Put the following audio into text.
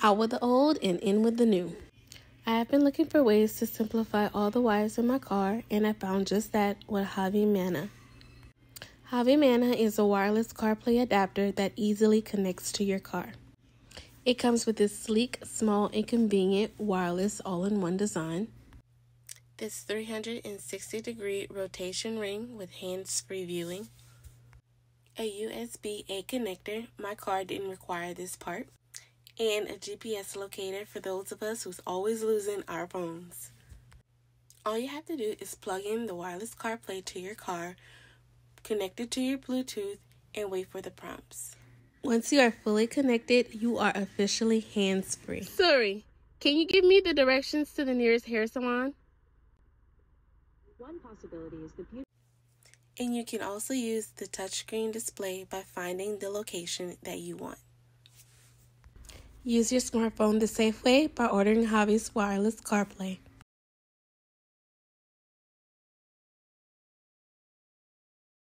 Out with the old and in with the new. I have been looking for ways to simplify all the wires in my car, and I found just that with Javie Manna. Javie Manna is a wireless CarPlay adapter that easily connects to your car. It comes with this sleek, small, and convenient wireless all-in-one design, this 360-degree rotation ring with hands-free viewing, a USB-A connector, my car didn't require this part, and a GPS locator for those of us who's always losing our phones. All you have to do is plug in the wireless CarPlay to your car, connect it to your Bluetooth, and wait for the prompts. Once you are fully connected, you are officially hands-free. Siri, can you give me the directions to the nearest hair salon? One possibility is the beauty. And you can also use the touchscreen display by finding the location that you want. Use your smartphone the safe way by ordering Javie's wireless CarPlay.